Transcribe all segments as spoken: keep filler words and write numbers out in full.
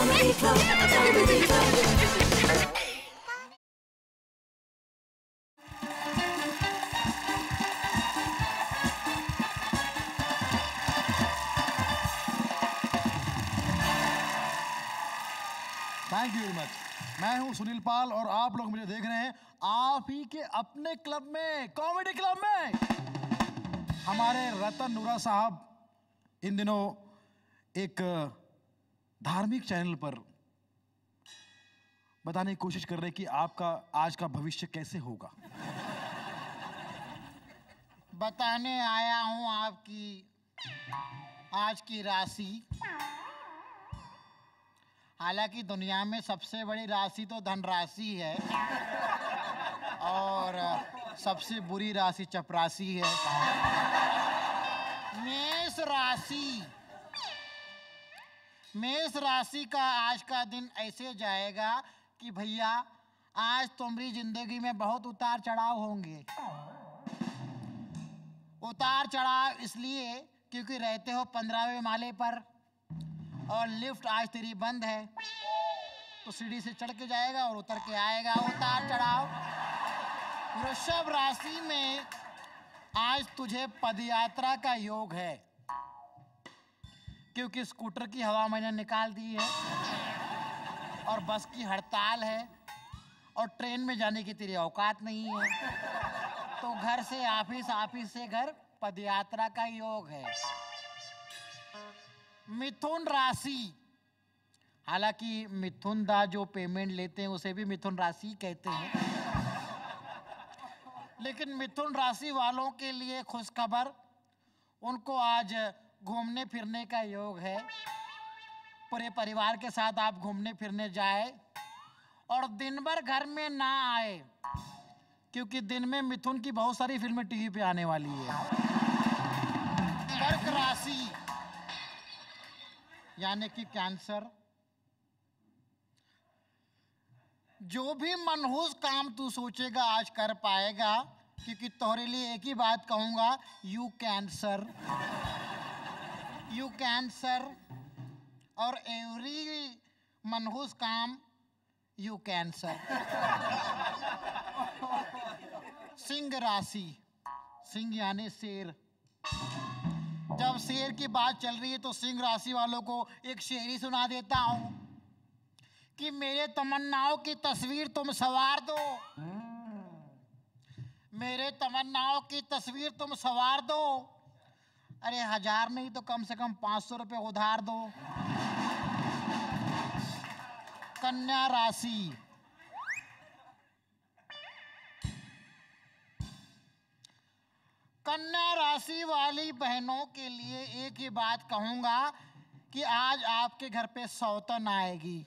Thank you very much. मैं हूं सुनील पाल और आप लोग मुझे देख रहे हैं आप ही के अपने क्लब में, कॉमेडी क्लब में। हमारे रतन नूरा साहब इन दिनों एक धार्मिक चैनल पर बताने की कोशिश कर रहे हैं कि आपका आज का भविष्य कैसे होगा। बताने आया हूं आपकी आज की राशि। हालांकि दुनिया में सबसे बड़ी राशि तो धनराशि है और सबसे बुरी राशि चपरासी है। मेष राशि, मेष राशि का आज का दिन ऐसे जाएगा कि भैया आज तुम्हारी जिंदगी में बहुत उतार चढ़ाव होंगे। उतार चढ़ाव इसलिए क्योंकि रहते हो पंद्रहवें माले पर और लिफ्ट आज तेरी बंद है, तो सीढ़ी से चढ़ के जाएगा और उतर के आएगा। उतार चढ़ाव। वृषभ राशि में आज तुझे पदयात्रा का योग है क्योंकि स्कूटर की हवा मैंने निकाल दी है और बस की हड़ताल है और ट्रेन में जाने की तेरी औकात नहीं है, तो घर से ऑफिस, ऑफिस से घर, पदयात्रा का योग है। मिथुन राशि, हालांकि मिथुन दा जो पेमेंट लेते हैं उसे भी मिथुन राशि कहते हैं, लेकिन मिथुन राशि वालों के लिए खुशखबर, उनको आज घूमने फिरने का योग है। पूरे परिवार के साथ आप घूमने फिरने जाए और दिन भर घर में ना आए क्योंकि दिन में मिथुन की बहुत सारी फिल्में टीवी पे आने वाली है। कर्क राशि यानी कि कैंसर, जो भी मनहूस काम तू सोचेगा आज कर पाएगा क्योंकि तोरे लिए एक ही बात कहूंगा, यू कैंसर, यू कैंसर, और एवरी मनहूस काम यू कैंसर। सिंह राशि, सिंह यानी शेर, जब शेर की बात चल रही है तो सिंह राशि वालों को एक शेरी सुना देता हूं कि मेरे तमन्नाओं की तस्वीर तुम सवार दो, मेरे तमन्नाओं की तस्वीर तुम सवार दो, अरे हजार नहीं तो कम से कम पांच सौ रुपये उधार दो। कन्या राशि, कन्या राशि वाली बहनों के लिए एक ही बात कहूंगा कि आज आपके घर पे सौतन आएगी।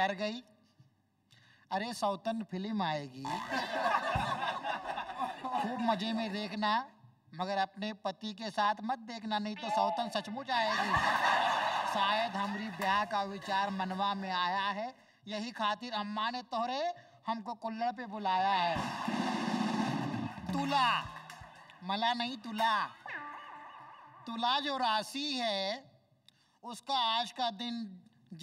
डर गई? अरे सौतन फिल्म आएगी, खूब मजे में देखना, मगर अपने पति के साथ मत देखना नहीं तो सौतन सचमुच आएगी। शायद हमारी ब्याह का विचार मनवा में आया है, यही खातिर अम्मा ने तोहरे हमको कुल्लड़ पे बुलाया है। तुला, मला नहीं तुला, तुला जो राशि है उसका आज का दिन,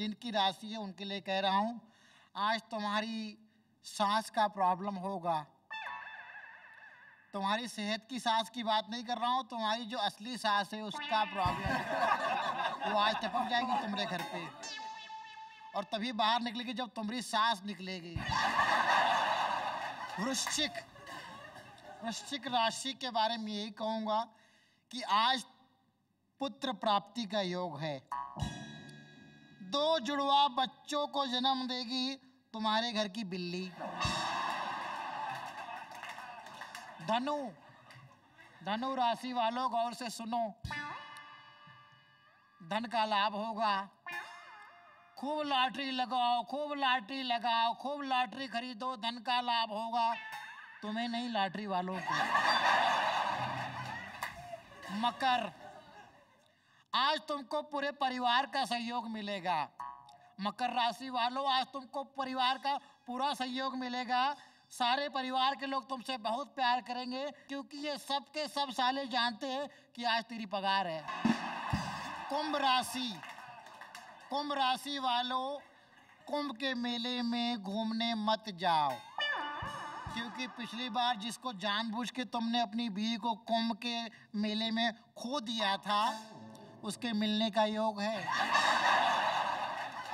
जिनकी राशि है उनके लिए कह रहा हूँ, आज तुम्हारी सांस का प्रॉब्लम होगा। तुम्हारी सेहत की सांस की बात नहीं कर रहा हूँ, तुम्हारी जो असली सांस है उसका प्रॉब्लम है, वो आज टपक जाएगी तुम्हारे घर पे और तभी बाहर निकलेगी जब तुम्हारी सांस निकलेगी। वृश्चिक, वृश्चिक राशि के बारे में यही कहूँगा कि आज पुत्र प्राप्ति का योग है। दो जुड़वा बच्चों को जन्म देगी तुम्हारे घर की बिल्ली। धनु, धनु राशि वालों गौर से सुनो, धन का लाभ होगा। खूब लॉटरी लगाओ, खूब लॉटरी लगाओ, खूब लॉटरी खरीदो, धन का लाभ होगा। तुम्हें नहीं, लॉटरी वालों को। मकर, आज तुमको पूरे परिवार का सहयोग मिलेगा। मकर राशि वालों आज तुमको परिवार का पूरा सहयोग मिलेगा। सारे परिवार के लोग तुमसे बहुत प्यार करेंगे क्योंकि ये सब के सब साले जानते हैं कि आज तेरी पगार है। कुंभ राशि, कुंभ राशि वालों, कुंभ के मेले में घूमने मत जाओ, क्योंकि पिछली बार जिसको जानबूझ के तुमने अपनी बीवी को कुंभ के मेले में खो दिया था, उसके मिलने का योग है।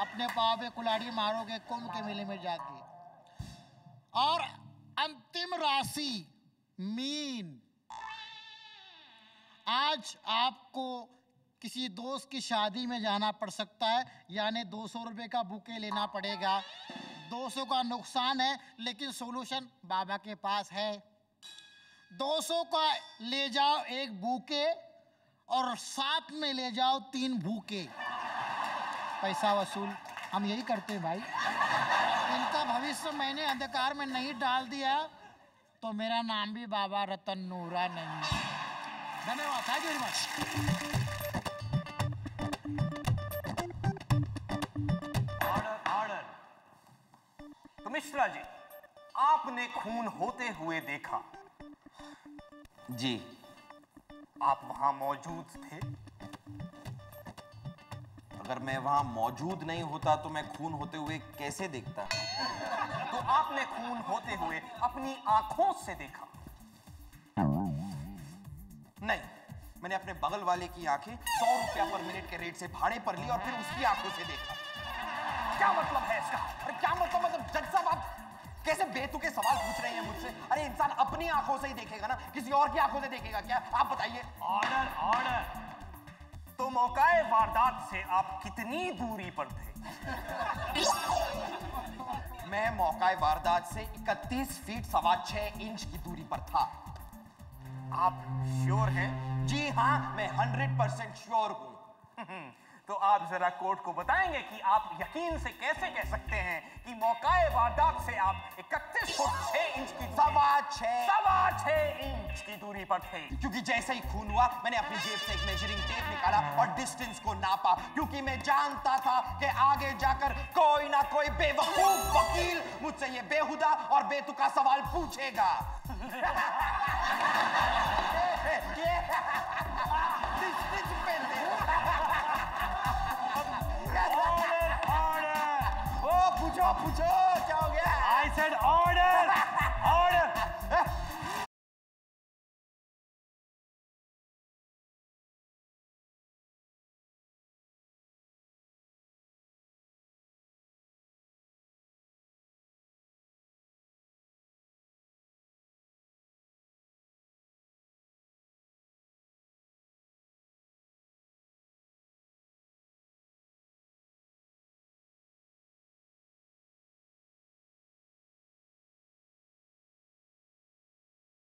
अपने पाँव पे कुल्हाड़ी मारोगे कुंभ के मेले में जाके। और अंतिम राशि मीन, आज आपको किसी दोस्त की शादी में जाना पड़ सकता है, यानी दो सौ रुपये का बुके लेना पड़ेगा। दो सौ का नुकसान है, लेकिन सॉल्यूशन बाबा के पास है। दो सौ का ले जाओ एक बुके और साथ में ले जाओ तीन भूखे। पैसा वसूल, हम यही करते हैं भाई। इनका भविष्य मैंने अंधकार में नहीं डाल दिया तो मेरा नाम भी बाबा रतन नूरा नहीं। धन्यवाद, थैंक यू वेरी मच। तो मिश्रा जी, आपने खून होते हुए देखा जी, आप वहां मौजूद थे। अगर मैं वहां मौजूद नहीं होता तो मैं खून होते हुए कैसे देखता? तो आपने खून होते हुए अपनी आंखों से देखा? नहीं, मैंने अपने बगल वाले की आंखें सौ रुपया पर मिनट के रेट से भाड़े पर ली और फिर उसकी आंखों से देखा। क्या मतलब है इसका? अरे क्या मतलब मतलब जज साहब, आप कैसे बेतुके सवाल पूछ रहे हैं मुझसे? अरे इंसान अपनी आंखों से ही देखेगा ना, किसी और की आंखों से देखेगा क्या? आप बताइए। ऑर्डर ऑर्डर, तो मौकाए वारदात से आप कितनी दूरी पर थे? मैं मौकाए वारदात से इकतीस फीट सवा छह इंच की दूरी पर था। आप श्योर हैं? जी हाँ, मैं हंड्रेड परसेंट श्योर हूँ। तो आप जरा कोर्ट को बताएंगे कि आप यकीन से कैसे कह सकते हैं कि मौकाए वारदात से आप इकतीस फुट छह इंच की सवा छह सवा छह इंच की दूरी पर थे? क्योंकि जैसे ही खून हुआ मैंने अपनी जेब से एक मेजरिंग टेप निकाला और डिस्टेंस को नापा, क्योंकि मैं जानता था कि आगे जाकर कोई ना कोई बेवकूफ वकील मुझसे ये बेहुदा और बेतुका सवाल पूछेगा। डिस्टेंस